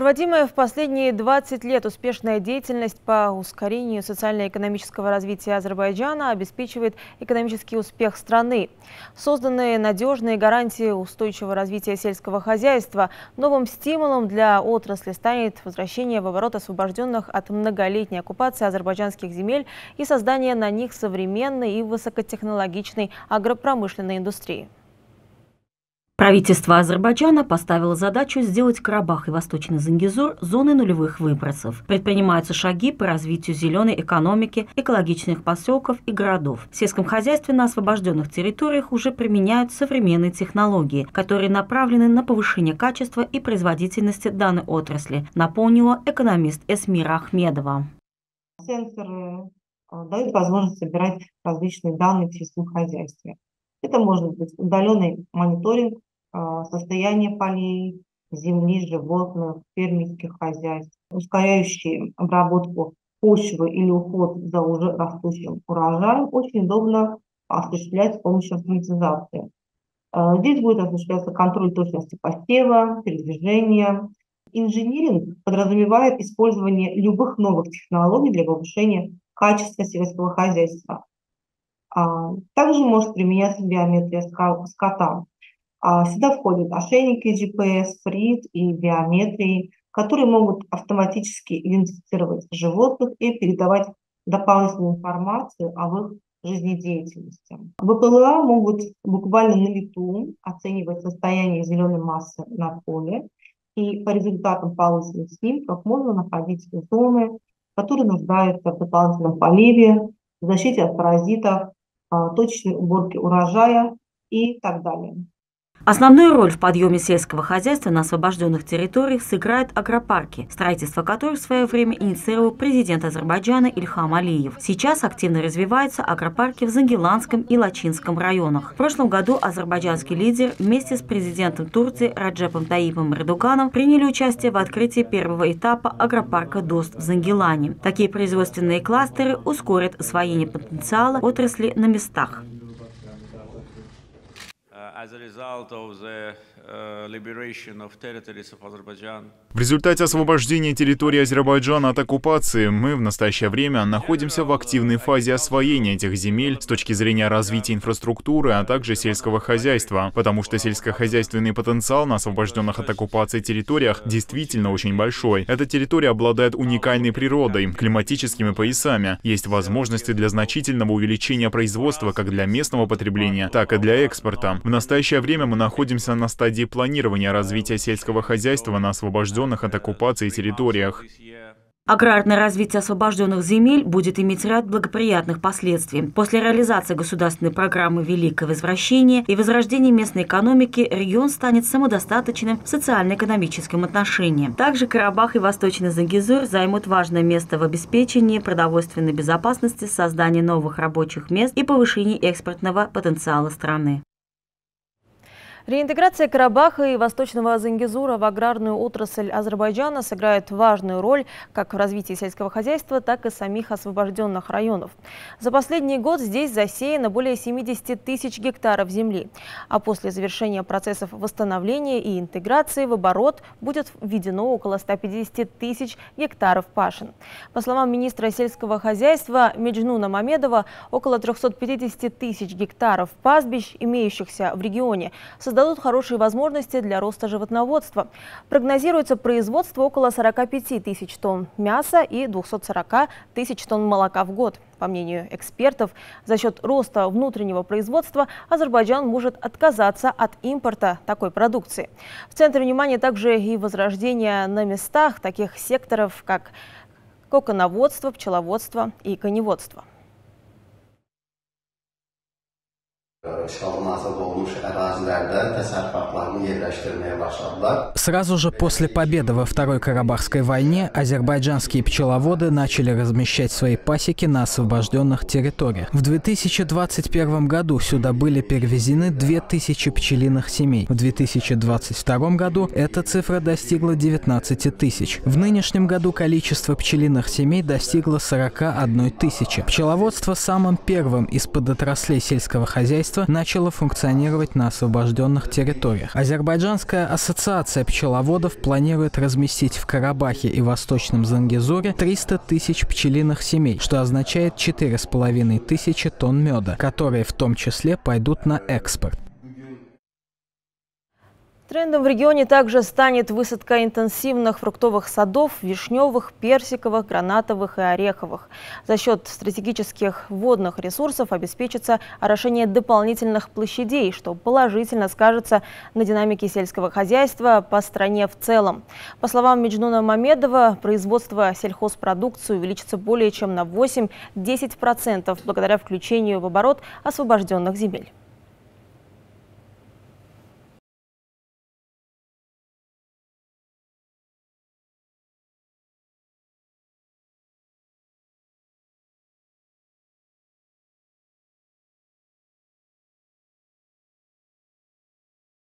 Проводимая в последние 20 лет успешная деятельность по ускорению социально-экономического развития Азербайджана обеспечивает экономический успех страны. Созданы надежные гарантии устойчивого развития сельского хозяйства. Новым стимулом для отрасли станет возвращение в оборот освобожденных от многолетней оккупации азербайджанских земель и создание на них современной и высокотехнологичной агропромышленной индустрии. Правительство Азербайджана поставило задачу сделать Карабах и Восточный Зангезур зоной нулевых выбросов. Предпринимаются шаги по развитию зеленой экономики, экологичных поселков и городов. В сельском хозяйстве на освобожденных территориях уже применяют современные технологии, которые направлены на повышение качества и производительности данной отрасли, напомнила экономист Эсмира Ахмедова. Сенсоры дают возможность собирать различные данные в сельском хозяйстве. Это может быть удаленный мониторинг состояние полей, земли, животных, фермерских хозяйств, ускоряющие обработку почвы или уход за уже растущим урожаем, очень удобно осуществлять с помощью автоматизации. Здесь будет осуществляться контроль точности посева, передвижения. Инжиниринг подразумевает использование любых новых технологий для повышения качества сельского хозяйства. Также может применяться биометрия скота. Сюда входят ошейники GPS, FRID и биометрии, которые могут автоматически идентифицировать животных и передавать дополнительную информацию о их жизнедеятельности. ВПЛА могут буквально на лету оценивать состояние зеленой массы на поле, и по результатам полученных снимков можно находить зоны, которые нуждаются в дополнительном поливе, в защите от паразитов, точечной уборке урожая и так далее. Основную роль в подъеме сельского хозяйства на освобожденных территориях сыграют агропарки, строительство которых в свое время инициировал президент Азербайджана Ильхам Алиев. Сейчас активно развиваются агропарки в Зангеланском и Лачинском районах. В прошлом году азербайджанский лидер вместе с президентом Турции Раджепом Тайипом Эрдоганом приняли участие в открытии первого этапа агропарка ДОСТ в Зангелане. Такие производственные кластеры ускорят освоение потенциала отрасли на местах. В результате освобождения территории Азербайджана от оккупации мы в настоящее время находимся в активной фазе освоения этих земель с точки зрения развития инфраструктуры, а также сельского хозяйства, потому что сельскохозяйственный потенциал на освобожденных от оккупации территориях действительно очень большой. Эта территория обладает уникальной природой, климатическими поясами. Есть возможности для значительного увеличения производства как для местного потребления, так и для экспорта. В настоящее время мы находимся на стадии планирования развития сельского хозяйства на освобожденных от оккупации территориях. Аграрное развитие освобожденных земель будет иметь ряд благоприятных последствий. После реализации государственной программы «Великое возвращение» и возрождения местной экономики регион станет самодостаточным в социально-экономическом отношении. Также Карабах и Восточный Зангезур займут важное место в обеспечении продовольственной безопасности, создании новых рабочих мест и повышении экспортного потенциала страны. Реинтеграция Карабаха и Восточного Зангезура в аграрную отрасль Азербайджана сыграет важную роль как в развитии сельского хозяйства, так и самих освобожденных районов. За последний год здесь засеяно более 70 тысяч гектаров земли. А после завершения процессов восстановления и интеграции в оборот будет введено около 150 тысяч гектаров пашин. По словам министра сельского хозяйства Меджнуна Мамедова, около 350 тысяч гектаров пастбищ, имеющихся в регионе, создадут хорошие возможности для роста животноводства. Прогнозируется производство около 45 тысяч тонн мяса и 240 тысяч тонн молока в год. По мнению экспертов, за счет роста внутреннего производства Азербайджан может отказаться от импорта такой продукции. В центре внимания также и возрождение на местах таких секторов, как коконоводство, пчеловодство и коневодство. Сразу же после победы во Второй Карабахской войне азербайджанские пчеловоды начали размещать свои пасеки на освобожденных территориях. В 2021 году сюда были перевезены 2000 пчелиных семей. В 2022 году эта цифра достигла 19 тысяч. В нынешнем году количество пчелиных семей достигло 41 тысячи. Пчеловодство самым первым из подотраслей сельского хозяйства производство начало функционировать на освобожденных территориях. Азербайджанская ассоциация пчеловодов планирует разместить в Карабахе и Восточном Зангезуре 300 тысяч пчелиных семей, что означает 4,5 тысячи тонн меда, которые в том числе пойдут на экспорт. Трендом в регионе также станет высадка интенсивных фруктовых садов, вишневых, персиковых, гранатовых и ореховых. За счет стратегических водных ресурсов обеспечится орошение дополнительных площадей, что положительно скажется на динамике сельского хозяйства по стране в целом. По словам Меджнуна Мамедова, производство сельхозпродукции увеличится более чем на 8-10% благодаря включению в оборот освобожденных земель.